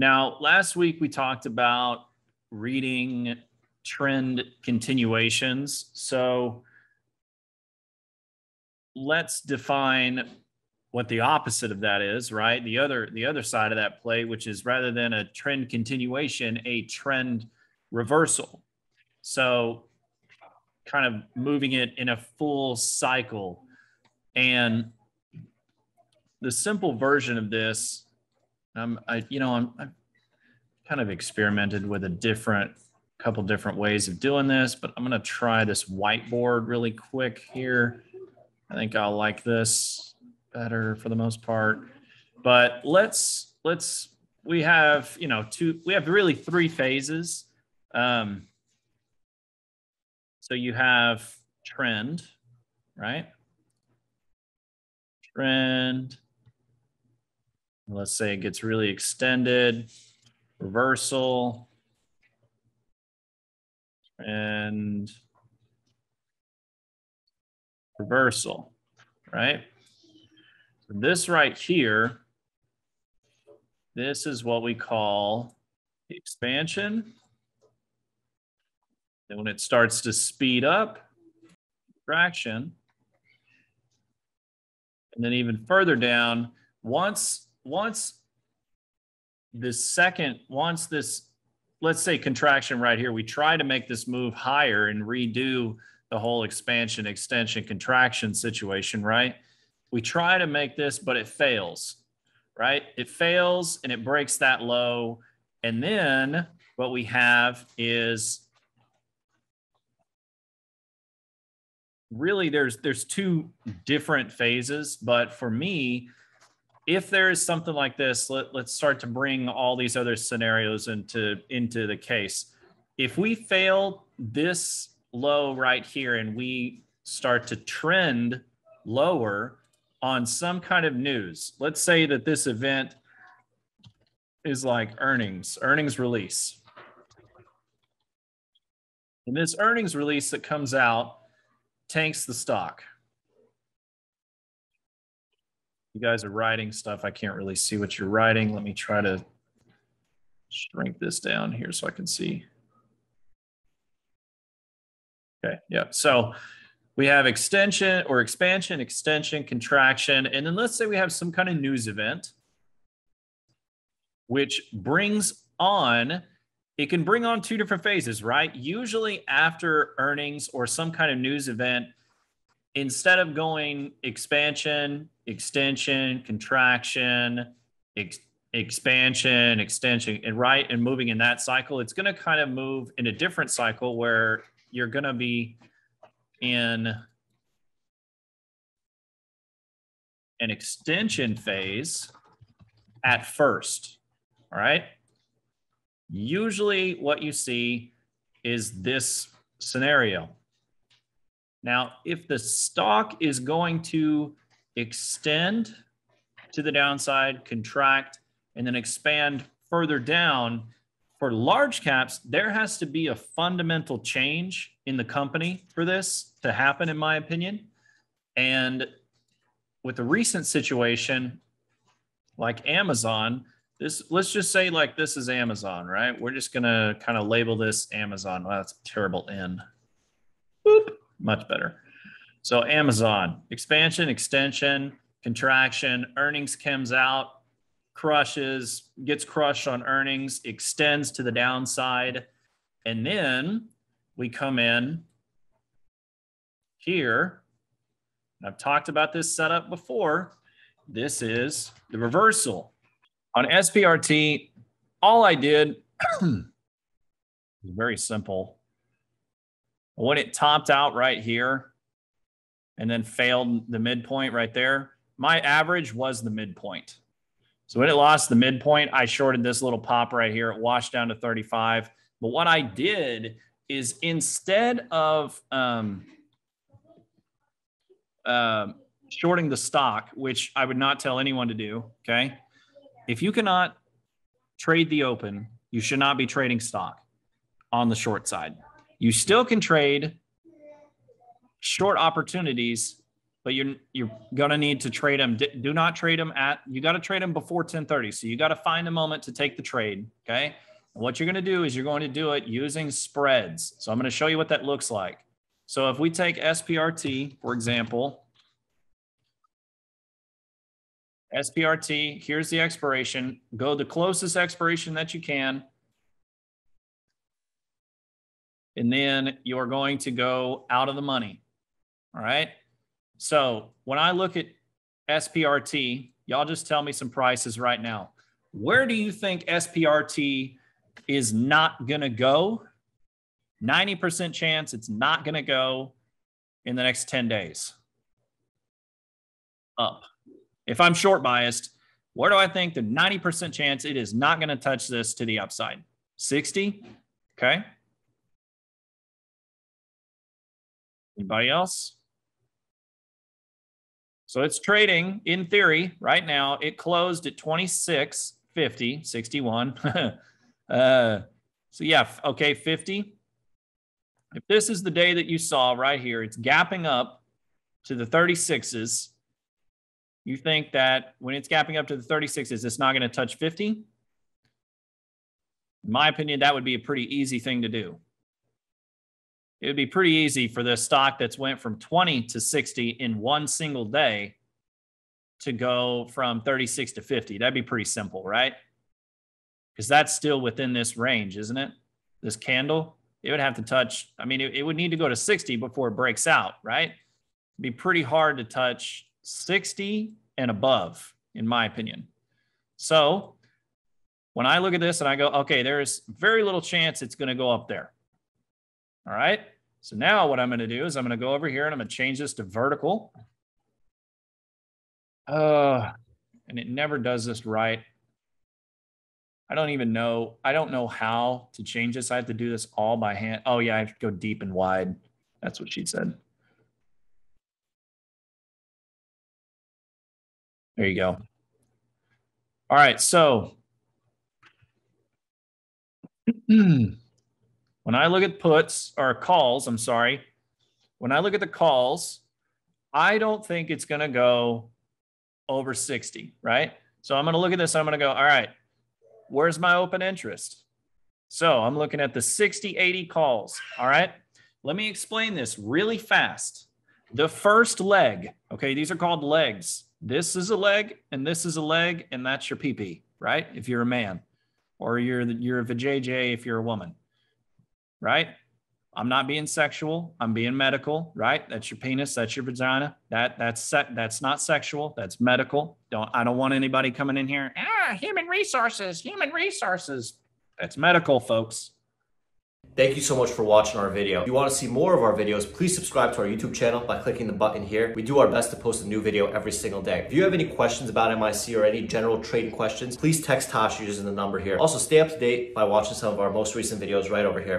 Now, last week we talked about reading trend continuations. So let's define what the opposite of that is, right? The other side of that play, which is rather than a trend continuation, a trend reversal. So kind of moving it in a full cycle. And the simple version of this, I'm kind of experimented with a couple different ways of doing this, but I'm going to try this whiteboard really quick here. I think I'll like this better for the most part. But we have really three phases. So you have trend, right? Trend. Let's say it gets really extended, reversal, and reversal, right? So this right here, this is what we call the expansion. Then when it starts to speed up, contraction, and then even further down, once this, let's say contraction right here, we try to make this move higher and redo the whole expansion, extension, contraction situation, right? We try to make this, but it fails, right? It fails and it breaks that low. And then what we have is really there's two different phases, but for me, if there is something like this, let's start to bring all these other scenarios into the case. If we fail this low right here and we start to trend lower on some kind of news, let's say that this event is like earnings release. And this earnings release that comes out tanks the stock. You guys are writing stuff. I can't really see what you're writing. Let me try to shrink this down here so I can see. Okay, yeah. So we have extension or expansion, extension, contraction. And then let's say we have some kind of news event, which brings on, it can bring on two different phases, right? Usually after earnings or some kind of news event, instead of going expansion, extension, contraction, expansion, extension, and moving in that cycle, it's going to kind of move in a different cycle where you're going to be in an extension phase at first, all right? Usually what you see is this scenario. Now, if the stock is going to extend to the downside, contract, and then expand further down, for large caps, there has to be a fundamental change in the company for this to happen, in my opinion. And with the recent situation, like Amazon, let's just say like this is Amazon, right? We're just going to kind of label this Amazon. Wow, that's a terrible N. Boop. Much better. So Amazon, expansion, extension, contraction, earnings comes out, gets crushed on earnings, extends to the downside. And then we come in here. I've talked about this setup before. This is the reversal. On SPRT, all I did was very simple. When it topped out right here and then failed the midpoint right there, my average was the midpoint. So when it lost the midpoint, I shorted this little pop right here. It washed down to 35. But what I did is instead of shorting the stock, which I would not tell anyone to do, okay? If you cannot trade the open, you should not be trading stock on the short side. You still can trade short opportunities but you're going to need to trade them. Do not trade them at, you got to trade them before 10:30. So you got to find a moment to take the trade. Okay. And what you're going to do is you're going to do it using spreads. So I'm going to show you what that looks like. So if we take SPRT, for example, SPRT, here's the expiration, go the closest expiration that you can. And then you're going to go out of the money. All right. So when I look at SPRT, y'all just tell me some prices right now. Where do you think SPRT is not going to go? 90% chance it's not going to go in the next 10 days. Up. If I'm short biased, where do I think the 90% chance it is not going to touch this to the upside? 60? Okay. Anybody else? So it's trading in theory right now. It closed at 26.50, 61. So yeah, okay, 50. If this is the day that you saw right here, it's gapping up to the 36s. You think that when it's gapping up to the 36s, it's not going to touch 50? In my opinion, that would be a pretty easy thing to do. It would be pretty easy for the stock that's went from 20 to 60 in one single day to go from 36 to 50. That'd be pretty simple, right? Because that's still within this range, isn't it? This candle, it would have to touch, I mean, it would need to go to 60 before it breaks out, right? It'd be pretty hard to touch 60 and above, in my opinion. So when I look at this and I go, okay, there's very little chance it's going to go up there. All right. So now what I'm going to do is I'm going to go over here and I'm going to change this to vertical. And it never does this right. I don't even know. I don't know how to change this. I have to do this all by hand. Oh yeah. I have to go deep and wide. That's what she said. There you go. All right. So when I look at puts or calls, I'm sorry, when I look at the calls, I don't think it's going to go over 60, right? So I'm going to look at this. I'm going to go, all right, where's my open interest? So I'm looking at the 60, 80 calls. All right. Let me explain this really fast. The first leg. Okay. These are called legs. This is a leg and this is a leg, and that's your PP, right? If you're a man, or you're a vajayjay if you're a woman. Right? I'm not being sexual. I'm being medical, right? That's your penis. That's your vagina. That's not sexual. That's medical. I don't want anybody coming in here. Ah, human resources, human resources. That's medical, folks. Thank you so much for watching our video. If you want to see more of our videos, please subscribe to our YouTube channel by clicking the button here. We do our best to post a new video every single day. If you have any questions about MIC or any general trading questions, please text Tosh using the number here. Also, stay up to date by watching some of our most recent videos right over here.